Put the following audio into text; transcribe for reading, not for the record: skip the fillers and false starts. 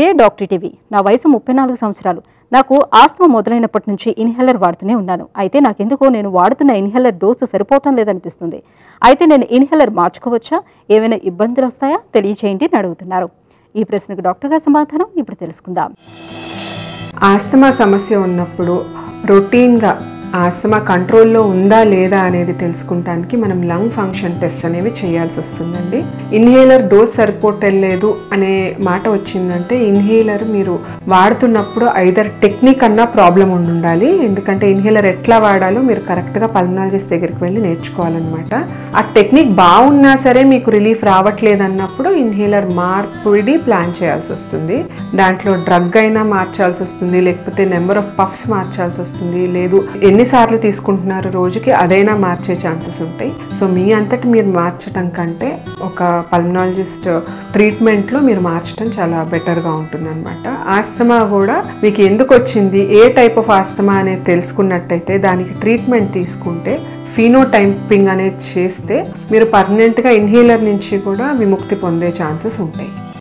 Dear Dr. TV, now I am 34 సంవత్సరాలు నాకు asthma మొదలైనప్పటి నుంచి ఇన్హేలర్ వాడుతూనే ఉన్నాను. అయితే నాకు ఎందుకో నేను వాడుతున్న ఇన్హేలర్ డోసు సరిపోవటం లేదనిపిస్తుంది. అయితే నేను ఇన్హేలర్ మార్చుకోవచ్చా? ఏమైనా ఇబ్బందులు వస్తాయా? తెలియజేయండి అని అడుగుతున్నారు. ఈ ప్రశ్నకు డాక్టర్ గారి సమాధానం ఇప్పుడు తెలుసుకుందాం. ఆస్తమా సమస్య ఉన్నప్పుడు రొటీన్ గా ఆస్తమా కంట్రోల్లో ఉందా లేదా అనేది తెలుసుకుంటానికి మనం లంగ్ ఫంక్షన్ టెస్ట్ అనేవి చేయాల్సి వస్తుందండి. ఇన్హేలర్ డోస్ సరిపోటలేదు అనే మాట వచ్చిందంటే ఇన్హేలర్ మీరు వాడుతున్నప్పుడు ఐదర్ టెక్నిక్ అన్నా ప్రాబ్లం ఉండాలి. ఎందుకంటే ఇన్హేలర్ ఎట్లా వాడాలో మీరు కరెక్ట్గా పల్మనాలజిస్ట్ దగ్గరికి వెళ్ళి నేర్చుకోవాలన్నమాట. ఆ టెక్నిక్ బాగున్నా సరే మీకు రిలీఫ్ రావట్లేదు అన్నప్పుడు ఇన్హేలర్ మార్పిడి ప్లాన్ చేయాల్సి వస్తుంది. దాంట్లో డ్రగ్ అయినా మార్చాల్సి వస్తుంది, లేకపోతే నెంబర్ ఆఫ్ పఫ్స్ మార్చాల్సి వస్తుంది, లేదు ఎన్నిసార్లు తీసుకుంటున్నారు రోజుకి అదైనా మార్చే ఛాన్సెస్ ఉంటాయి. సో మీ అంతటి మీరు మార్చడం కంటే ఒక పల్మనాలజిస్ట్ ట్రీట్మెంట్లో మీరు మార్చడం చాలా బెటర్గా ఉంటుందన్నమాట. ఆస్తమా కూడా మీకు ఎందుకు వచ్చింది, ఏ టైప్ ఆఫ్ ఆస్తమా అనేది తెలుసుకున్నట్టయితే దానికి ట్రీట్మెంట్ తీసుకుంటే ఫీనో టైపింగ్ అనేది చేస్తే మీరు పర్మనెంట్గా ఇన్హేలర్ నుంచి కూడా విముక్తి పొందే ఛాన్సెస్ ఉంటాయి.